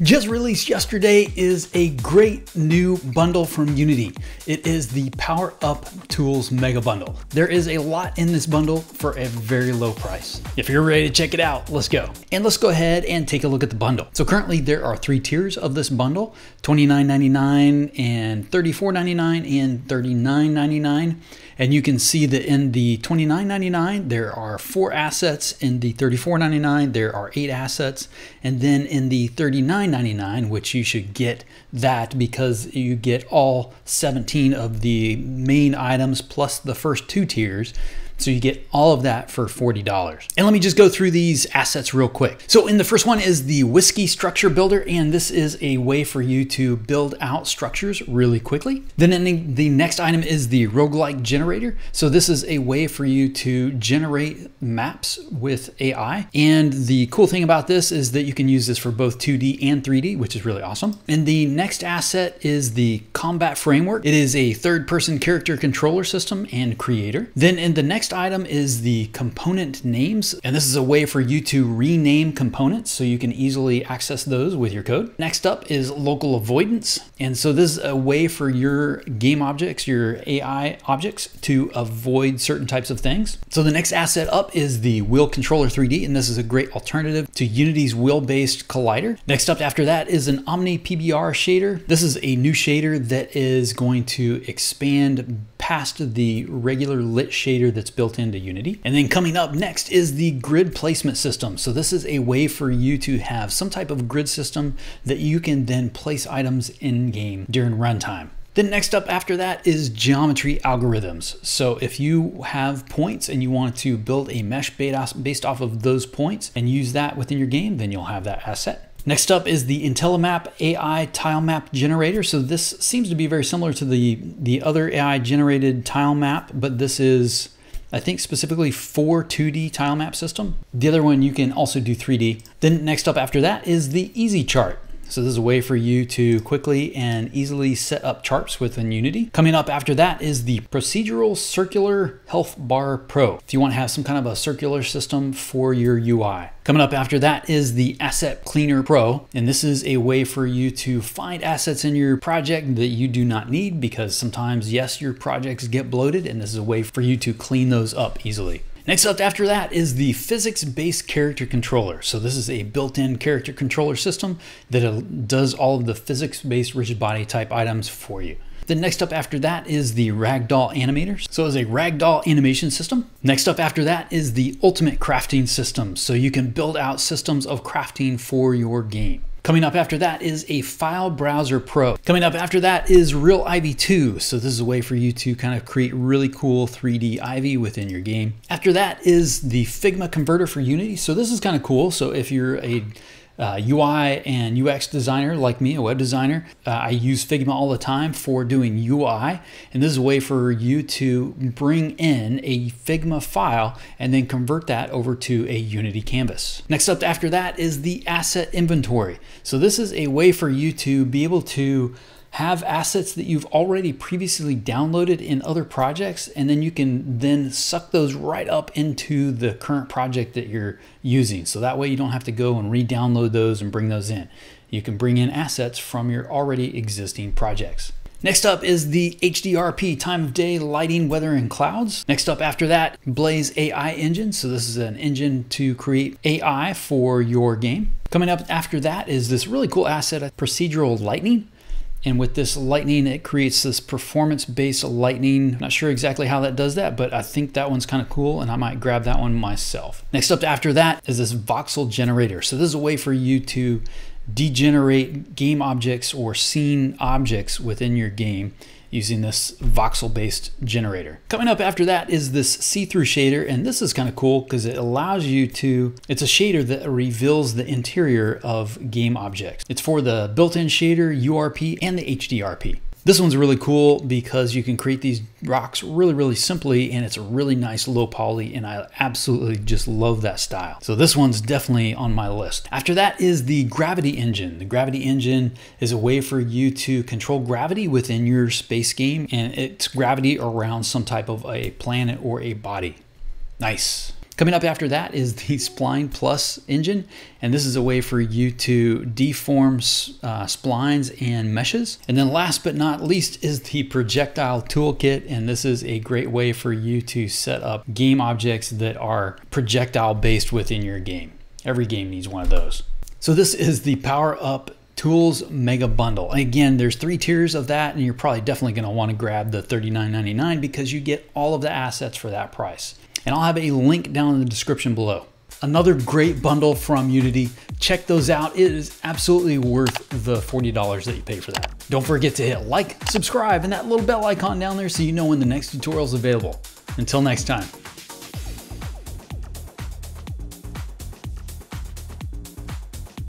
Just released yesterday is a great new bundle from Unity. It is the Power Up Tools Mega Bundle. There is a lot in this bundle for a very low price. If you're ready to check it out, let's go. And let's go ahead and take a look at the bundle. So currently there are three tiers of this bundle, $29.99 and $34.99 and $39.99. And you can see that in the $29.99, there are 4 assets. In the $34.99, there are 8 assets. And then in the $39.99, which you should get that because you get all 17 of the main items plus the first 2 tiers. So you get all of that for $40. And let me just go through these assets real quick. So in the first one is the Whiskey Structure Builder, and this is a way for you to build out structures really quickly. Then in the next item is the Roguelike Generator. So this is a way for you to generate maps with AI. And the cool thing about this is that you can use this for both 2D and 3D, which is really awesome. And the next asset is the Combat Framework. It is a third-person character controller system and creator. Then in the next item is the component names, and this is a way for you to rename components so you can easily access those with your code. Next up is local avoidance, and so this is a way for your game objects, your AI objects, to avoid certain types of things. So the next asset up is the Wheel Controller 3D, and this is a great alternative to Unity's wheel-based collider. Next up after that is an Omni PBR shader. This is a new shader that is going to expand past the regular lit shader that's built into Unity. And then coming up next is the grid placement system. So this is a way for you to have some type of grid system that you can then place items in game during runtime. Then next up after that is geometry algorithms. So if you have points and you want to build a mesh based off of those points and use that within your game, then you'll have that asset. Next up is the IntelliMap AI tile map generator. So this seems to be very similar to the other AI generated tile map, but this is, I think, specifically for 2D tile map system. The other one you can also do 3D. Then next up after that is the Easy Chart. So this is a way for you to quickly and easily set up charts within Unity. Coming up after that is the Procedural Circular Health Bar Pro, if you want to have some kind of a circular system for your UI. Coming up after that is the Asset Cleaner Pro, and this is a way for you to find assets in your project that you do not need, because sometimes, yes, your projects get bloated, and this is a way for you to clean those up easily. Next up after that is the physics-based character controller. So this is a built-in character controller system that does all of the physics-based rigid body type items for you. Then next up after that is the Ragdoll Animator. So it's a Ragdoll animation system. Next up after that is the Ultimate Crafting System. So you can build out systems of crafting for your game. Coming up after that is a File Browser Pro. Coming up after that is Real Ivy 2. So this is a way for you to kind of create really cool 3D Ivy within your game. After that is the Figma Converter for Unity. So this is kind of cool. So if you're a UI and UX designer like me, a web designer, I use Figma all the time for doing UI, and this is a way for you to bring in a Figma file and then convert that over to a Unity canvas. Next up after that is the asset inventory. So this is a way for you to be able to have assets that you've already previously downloaded in other projects, and then you can then suck those right up into the current project that you're using. So that way you don't have to go and re-download those and bring those in. You can bring in assets from your already existing projects. Next up is the HDRP, time of day, lighting, weather, and clouds. Next up after that, Blaze AI Engine. So this is an engine to create AI for your game. Coming up after that is this really cool asset, Procedural Lightning. And with this lightning, it creates this performance-based lightning. I'm not sure exactly how that does that, but I think that one's kind of cool, and I might grab that one myself. Next up after that is this voxel generator. So this is a way for you to degenerate game objects or scene objects within your game using this voxel-based generator. Coming up after that is this see-through shader, and this is kind of cool because it allows you to, it's a shader that reveals the interior of game objects. It's for the built-in shader, URP, and the HDRP. This one's really cool because you can create these rocks really, really simply, and it's a really nice low poly, and I absolutely just love that style. So this one's definitely on my list. After that is the gravity engine. The gravity engine is a way for you to control gravity within your space game, and it's gravity around some type of a planet or a body. Nice. Coming up after that is the Spline Plus engine, and this is a way for you to deform splines and meshes. And then last but not least is the Projectile Toolkit, and this is a great way for you to set up game objects that are projectile based within your game. Every game needs one of those. So this is the Power Up Tools Mega Bundle. Again, there's 3 tiers of that, and you're probably definitely going to want to grab the $39.99 because you get all of the assets for that price. And I'll have a link down in the description below. Another great bundle from Unity. Check those out. It is absolutely worth the $40 that you pay for that. Don't forget to hit like, subscribe, and that little bell icon down there so you know when the next tutorial is available. Until next time.